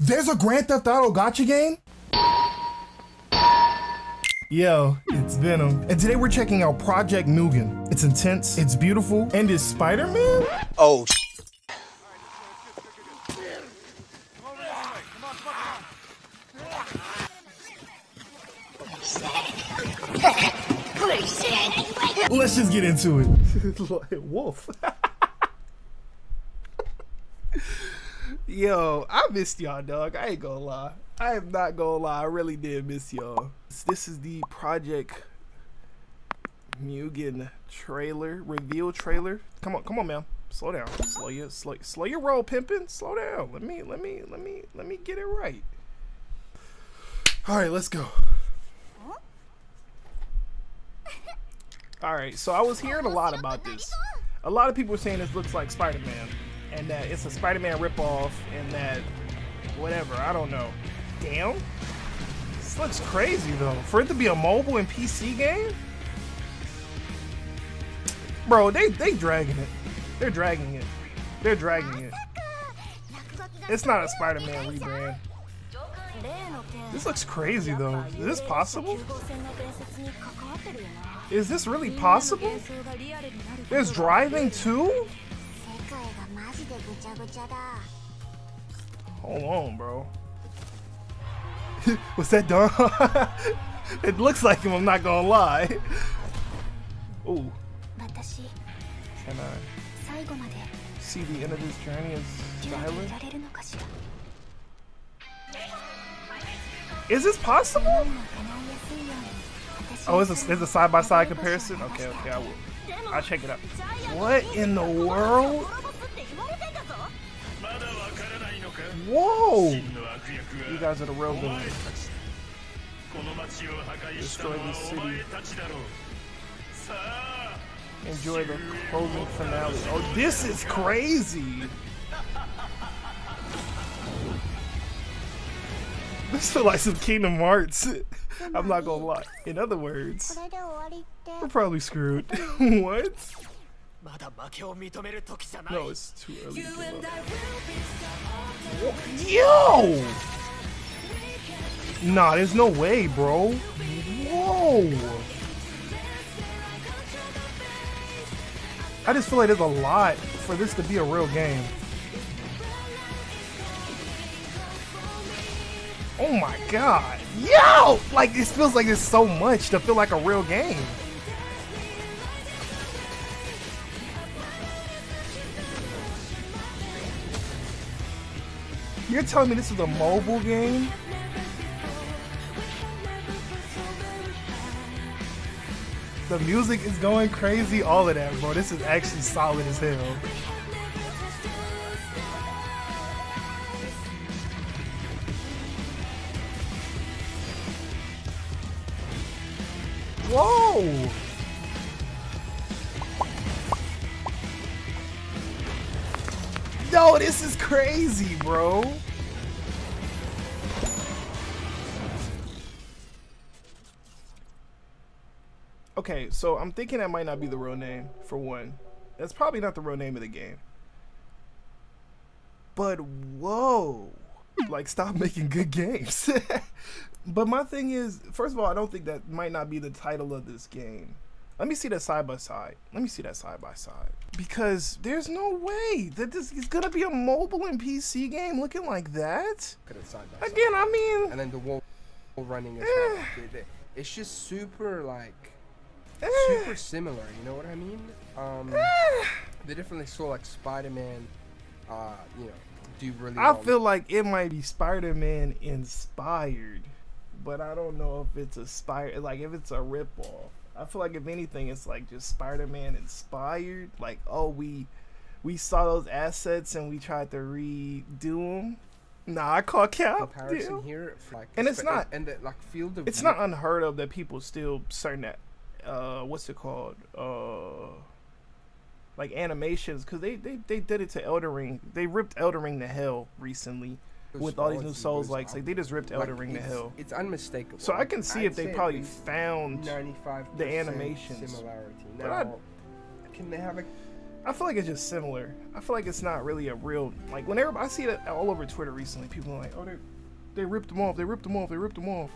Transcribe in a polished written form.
There's a Grand Theft Auto gacha game? Yo, it's Venom, and today we're checking out Project Mugen. It's intense, it's beautiful, and it's Spider-Man? Oh, let's just get into it. Wolf. Yo, I missed y'all, dog. I ain't gonna lie. I am not gonna lie. I really did miss y'all. This is the Project Mugen trailer, reveal trailer. Come on, come on, man. Slow down. Slow your roll, pimpin'. Slow down. Let me get it right. All right, let's go. All right, so I was hearing a lot about this. A lot of people were saying this looks like Spider-Man, and that it's a Spider-Man ripoff, and that whatever, I don't know. Damn, this looks crazy though. For it to be a mobile and PC game? Bro, they dragging it. They're dragging it. They're dragging it. It's not a Spider-Man rebrand. This looks crazy though. Is this possible? Is this really possible? There's driving too? Hold on, bro. Was that done? It looks like him, I'm not gonna lie. Ooh. Can I see the end of this journey as Styler? Is this possible? Oh, it's a side-by-side comparison? Okay, okay, I will. I'll check it out. What in the world? Whoa! You guys are the real villains. Destroy the city. Enjoy the closing finale. Oh, this is crazy! This feels like some Kingdom Hearts. I'm not gonna lie. In other words, we're probably screwed. What? No, it's too early to give up. Yo! Nah, there's no way, bro. Whoa! I just feel like there's a lot for this to be a real game. Oh my god. Yo! Like, it feels like there's so much to feel like a real game. You're telling me this is a mobile game? The music is going crazy, all of that, bro. This is actually solid as hell. Whoa! No, this is crazy, bro. Okay, so I'm thinking that might not be the real name, for one. That's probably not the real name of the game. But whoa! Like, stop making good games. But my thing is, first of all, I don't think that might not be the title of this game. Let me see that side by side. Let me see that side by side. Because there's no way that this is gonna be a mobile and PC game looking like that. Again, I mean, and then the wall running is like, it's just super like super similar. You know what I mean? They definitely saw like Spider-Man, you know, do really. I feel like it might be Spider-Man inspired. But I don't know if it's if it's a ripoff. I feel like if anything, it's like just Spider-Man inspired. Like, oh, we saw those assets and we tried to redo them. Nah, I call cap. Comparison here, like, and it's not. And that, like, field of. It's not unheard of that people still certain that, what's it called? Like animations, because they did it to Elden Ring. They ripped Elden Ring to hell recently. With all these new souls, like they just ripped Elden Ring to hell. It's unmistakable. So I can see if they probably found the animations. Similarity. Now, can they have a I feel like it's just similar. I feel like it's not really a real, like, whenever I see that all over Twitter recently, people are like, oh, they ripped them off, they ripped them off, they ripped them off.